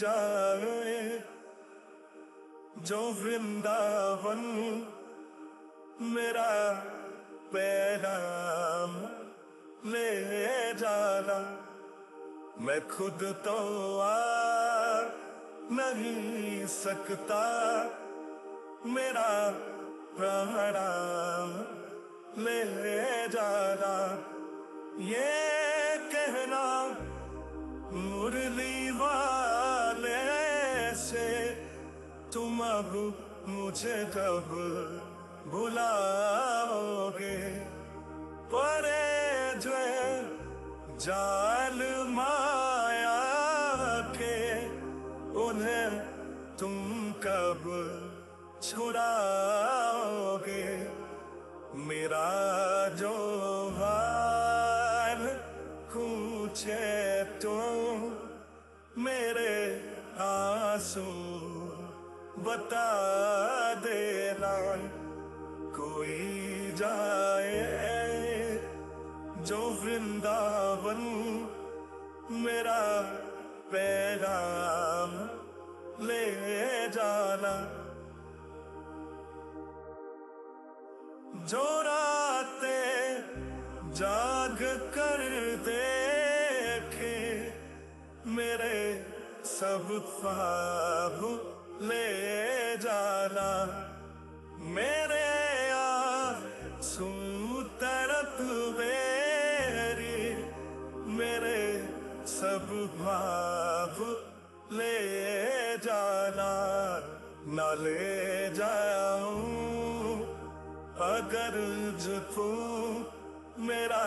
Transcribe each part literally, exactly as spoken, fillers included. जाए जो वृंदावन मेरा पैगाम ले जाना। मैं खुद तो आ नहीं सकता, मेरा प्रणाम ले जाना। ये कहना मुरली वाले से तुम अब मुझे कब बुलाओगे, परे जो जाल माया के उन्हें तुम कब छुड़ाओगे। मेरा जो हाल पूछे तुम मेरे आंसू बता देना। कोई जाए जो वृंदावन मेरा पैगाम ले जाना। जो रातें जाग कर देखे मेरे सब ख्वाब ले जाना। मेरे आंसू तरफ बेरी मेरे सब भाव ले जाना। न ले जाऊं अगर जुटू मेरा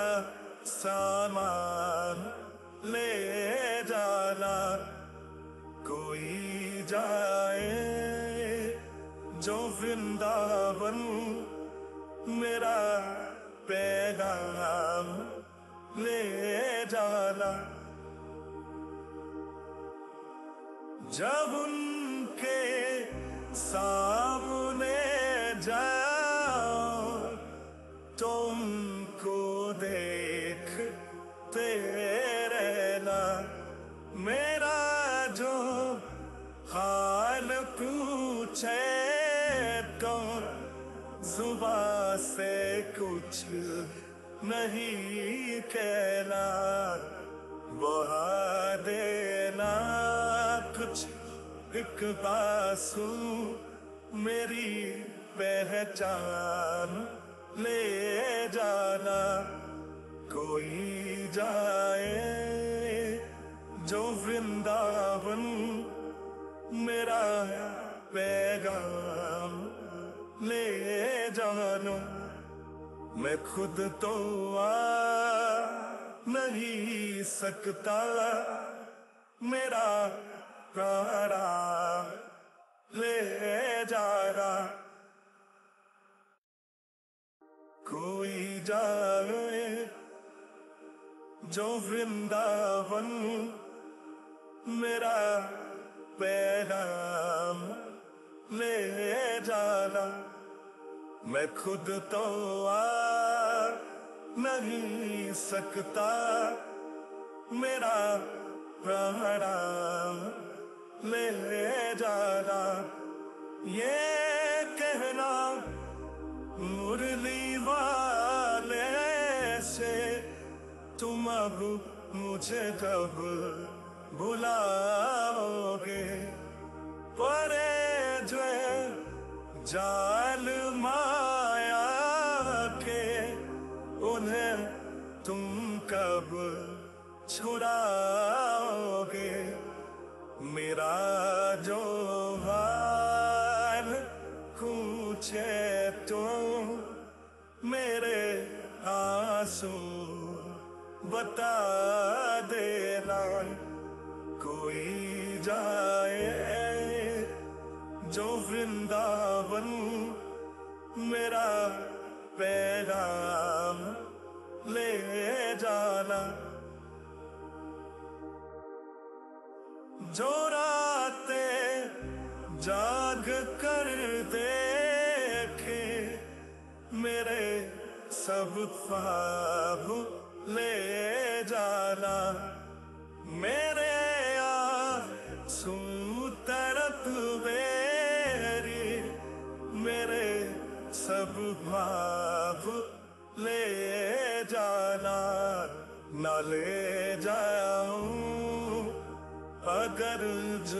सामान ले जाना। कोई जाए जो वृंदावन मेरा पैगाम ले जाना। जब उनके सामने जाओ तुमको देखते रहना। मेरा जो हाल पूछे तो जुबां से कुछ नहीं कहना। बहा देना कुछ एक बांसू मेरी पहचान ले जाना। कोई जाए जो वृंदावन मेरा पैगाम ले जानो। मैं खुद तो आ नहीं सकता, मेरा प्राण ले जाना। कोई जाए जो वृंदावन मेरा पैगाम ले जाना। मैं खुद तो आ नहीं सकता, मेरा प्रणाम ले जाना। ये कहना मुरली वाले से तुम अब मुझे कब बुलाओगे, परे जो जाल माया के उन्हें तुम कब छुड़ाओगे। मेरा जो हाल पूछे तुम मेरे आंसू बता देना। कोई जाए जो वृंदावन मेरा पैगाम ले जाना। जो रातें जाग कर देखे मेरे सब ख्वाब ले जाना। मेरे आंसू सब माफ ले जाना, ना ले जाऊं अगर